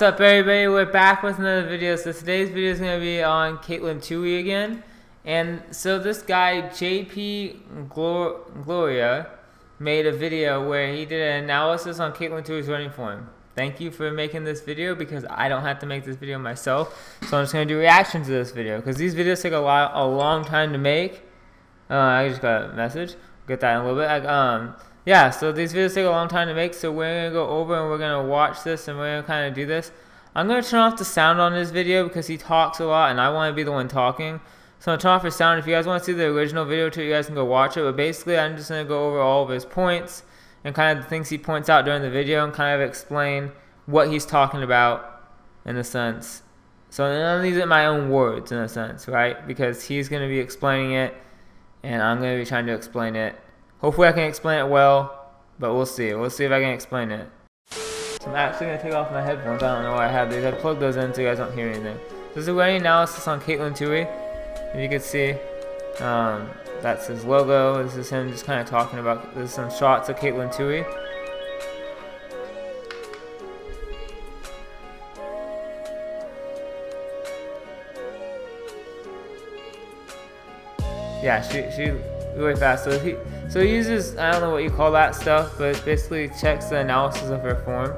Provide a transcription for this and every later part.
What's up, everybody? We're back with another video. So today's video is going to be on Katelyn Tuohy again. And so this guy, JP Gloria, made a video where he did an analysis on Katelyn Tuohy's running form. Thank you for making this video because I don't have to make this video myself. So I'm just going to do reaction to this video because these videos take a long time to make. I just got a message. Get that in a little bit. Yeah, so these videos take a long time to make, so we're going to go over and we're going to watch this and we're going to kind of do this. I'm going to turn off the sound on this video because he talks a lot and I want to be the one talking. So I'm going to turn off his sound. If you guys want to see the original video too, you guys can go watch it. But basically, I'm just going to go over all of his points and kind of the things he points out during the video and kind of explain what he's talking about in a sense. So I'm going to use it in my own words in a sense, right? Because he's going to be explaining it and I'm going to be trying to explain it. Hopefully I can explain it well, but we'll see. We'll see if I can explain it. So I'm actually going to take off my headphones. I don't know why I have these. I plugged those in so you guys don't hear anything. This is a running analysis on Katelyn Tuohy. If you can see, that's his logo. This is him just kind of talking about, there's some shots of Katelyn Tuohy. Yeah, she really fast. So he uses, I don't know what you call that stuff, but it basically checks the analysis of her form.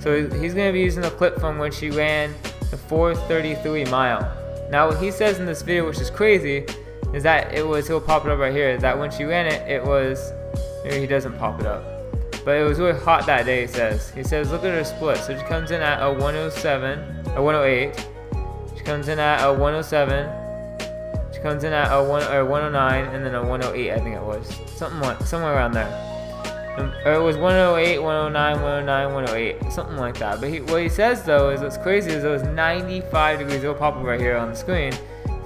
So he's going to be using the clip from when she ran the 4:33 mile. Now what he says in this video, which is crazy, is that it was, he'll pop it up right here, that when she ran it, it was, maybe he doesn't pop it up, but it was really hot that day, he says. He says, look at her split. So she comes in at a 108. She comes in at a 107. Comes in at a 109 and then a 108, I think it was. Somewhere around there. Or it was 108, 109, 109, 108, something like that. But what he says though is what's crazy is it was 95 degrees. It'll pop up right here on the screen.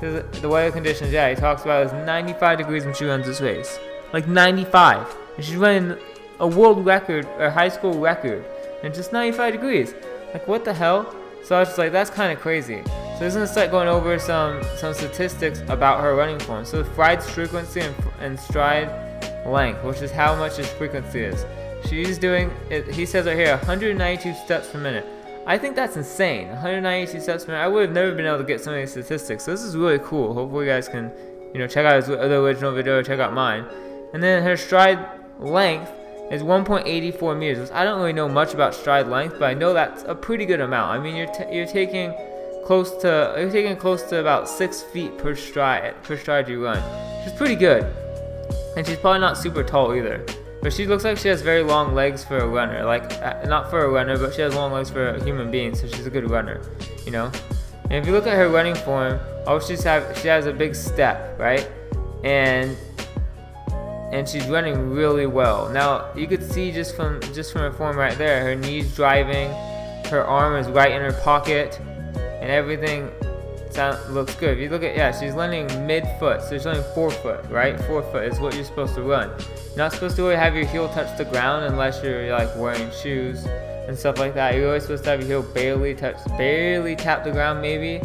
The weather conditions, yeah, he talks about it was 95 degrees when she runs this race. Like 95. And she's running a world record or high school record. And just 95 degrees. Like what the hell? So I was just like, that's kind of crazy. So this is going to start going over some statistics about her running form. So ride's frequency and stride length, which is how much his frequency is. She's doing, he says right here, 192 steps per minute. I think that's insane, 192 steps per minute. I would have never been able to get some of these statistics. So this is really cool. Hopefully you guys can, you know, check out his other original video or check out mine. And then her stride length is 1.84 meters. Which I don't really know much about stride length, but I know that's a pretty good amount. I mean, you're taking close to about 6 feet per stride you run. She's pretty good, and she's probably not super tall either. But she looks like she has very long legs for a runner. Like not for a runner, but she has long legs for a human being. So she's a good runner, you know. And if you look at her running form, all she has a big step, right? And she's running really well. Now you could see just from her form right there, her knees driving, her arm is right in her pocket. And everything looks good. If you look at, yeah, she's running mid-foot, so she's running forefoot, right? Forefoot is what you're supposed to run. You're not supposed to really have your heel touch the ground unless you're like wearing shoes and stuff like that. You're always supposed to have your heel barely tap the ground maybe,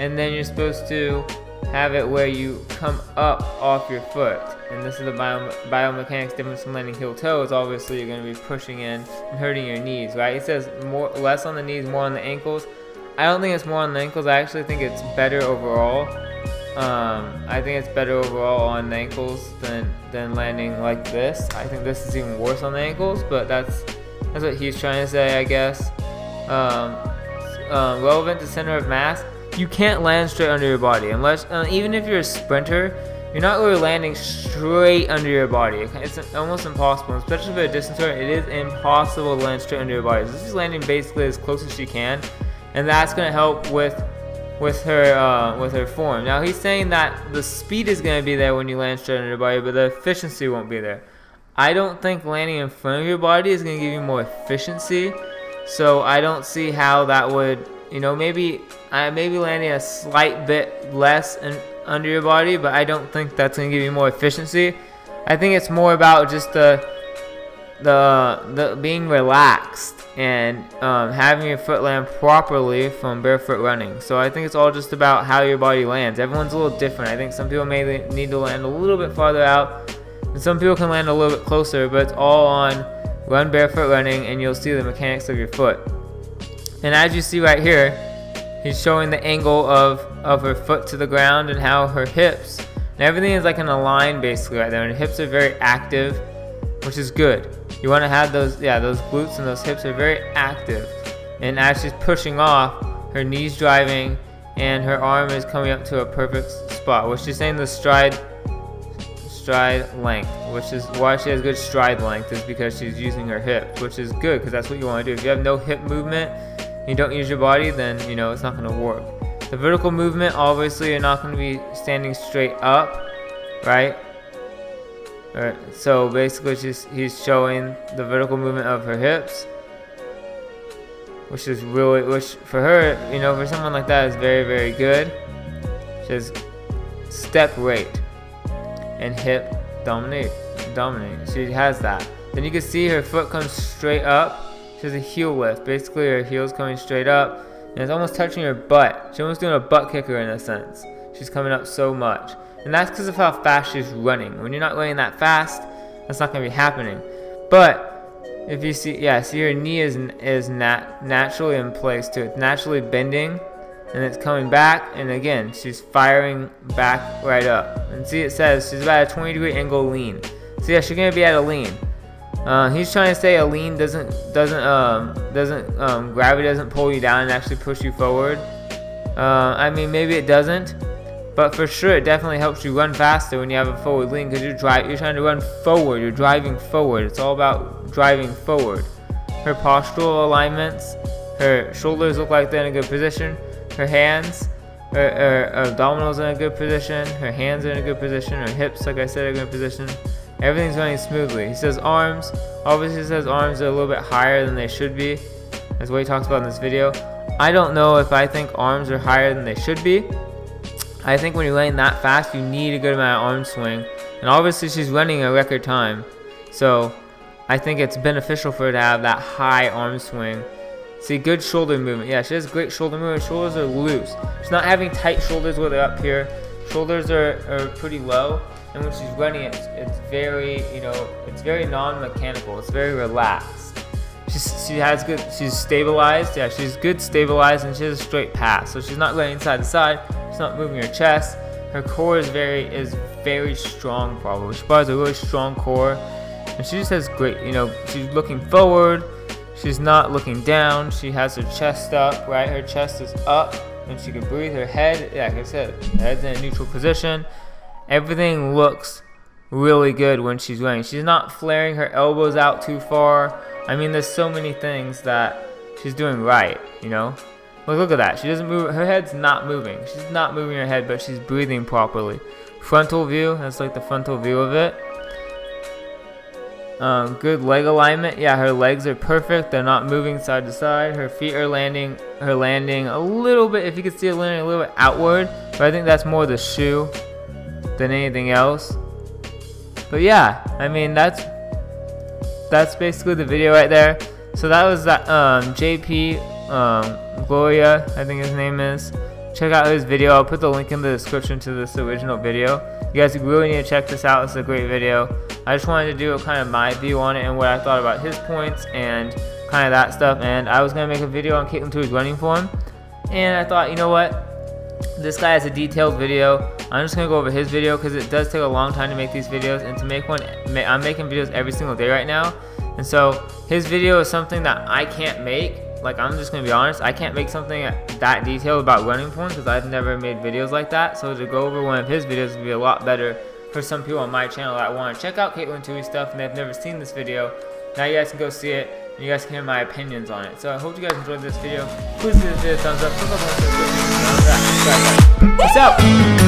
and then you're supposed to have it where you come up off your foot. And this is the biomechanics difference from landing heel toes. Obviously, you're going to be pushing in and hurting your knees, right? It says less on the knees, more on the ankles. I don't think it's more on the ankles. I actually think it's better overall. I think it's better overall on the ankles than landing like this. I think this is even worse on the ankles, but that's what he's trying to say, I guess. Relevant to center of mass. You can't land straight under your body unless, even if you're a sprinter, you're not really landing straight under your body. It's almost impossible, especially for a distance runner. It is impossible to land straight under your body. So this is landing basically as close as she can. And that's going to help with her form. Now he's saying that the speed is going to be there when you land straight under your body, but the efficiency won't be there. I don't think landing in front of your body is going to give you more efficiency. So I don't see how that would, you know, maybe landing a slight bit less under your body, but I don't think that's going to give you more efficiency. I think it's more about just the being relaxed and having your foot land properly from barefoot running. So I think it's all just about how your body lands. Everyone's a little different. I think some people may need to land a little bit farther out and some people can land a little bit closer, but it's all on barefoot running and you'll see the mechanics of your foot. And as you see right here, he's showing the angle of her foot to the ground and how her hips, and everything is like in a line basically right there. And her hips are very active, which is good. You want to have those, yeah, those glutes and those hips are very active. And as she's pushing off, her knee's driving and her arm is coming up to a perfect spot, which she's saying the stride length, which is why she has good stride length, is because she's using her hips, which is good because that's what you want to do. If you have no hip movement, you don't use your body, then you know it's not going to work. The vertical movement, obviously you're not going to be standing straight up, right? So basically he's showing the vertical movement of her hips, which is really, which for her, you know, for someone like that is very, very good. She has step rate and hip dominate. She has that. Then you can see her foot comes straight up. She has a heel lift. Basically her heel's coming straight up and it's almost touching her butt. She's almost doing a butt kicker in a sense. She's coming up so much. And that's because of how fast she's running. When you're not running that fast, that's not going to be happening. But if you see, yeah, see her knee is naturally in place too. It's naturally bending and it's coming back, and again, she's firing back right up. And see, it says she's about a 20-degree angle lean. So yeah, she's gonna be at a lean. He's trying to say a lean doesn't gravity doesn't pull you down and actually push you forward. I mean, maybe it doesn't, but for sure it definitely helps you run faster when you have a forward lean, because you're trying to run forward, you're driving forward. It's all about driving forward. Her postural alignments, her shoulders look like they're in a good position, her hands, her abdominals are in a good position, her hands are in a good position, her hips, like I said, are in a good position. Everything's running smoothly. He says arms, obviously he says arms are a little bit higher than they should be. That's what he talks about in this video. I don't know if I think arms are higher than they should be. I think when you're running that fast, you need a good amount of arm swing. And obviously she's running a record time. So I think it's beneficial for her to have that high arm swing. See, good shoulder movement. Yeah, she has great shoulder movement. Shoulders are loose. She's not having tight shoulders where they're up here. Shoulders are pretty low. And when she's running, it's very, you know, it's very non-mechanical. It's very relaxed. She's stabilized. Yeah, she's good stabilized, and she has a straight path. So she's not running side to side. She's not moving her chest. Her core is very strong, probably. She has a really strong core. And she just has great, you know, she's looking forward. She's not looking down. She has her chest up, right? Her chest is up and she can breathe. Her head, like I said, her head's in a neutral position. Everything looks really good when she's running. She's not flaring her elbows out too far. I mean, there's so many things that she's doing right, you know? Look at that. She doesn't move. Her head's not moving. She's not moving her head, but she's breathing properly. Frontal view, that's like the frontal view of it. Good leg alignment. Yeah, her legs are perfect. They're not moving side to side. Her feet are landing. Her landing a little bit. If you can see it landing a little bit outward, but I think that's more the shoe than anything else. But yeah, I mean that's basically the video right there. So that was that JP Gloria, I think his name is. Check out his video. I'll put the link in the description to this original video. You guys really need to check this out. It's a great video. I just wanted to do a kind of my view on it and what I thought about his points and kind of that stuff. And I was going to make a video on Katelyn Tuohy's running form. And I thought, you know what? This guy has a detailed video. I'm just going to go over his video because it does take a long time to make these videos. And to make one, I'm making videos every single day right now. And so his video is something that I can't make. Like, I'm just going to be honest, I can't make something that detailed about running form because I've never made videos like that. So to go over one of his videos would be a lot better for some people on my channel that want to check out Katelyn Tuohy's stuff and they've never seen this video. Now you guys can go see it and you guys can hear my opinions on it. So I hope you guys enjoyed this video. Please give this video a thumbs up. Peace out.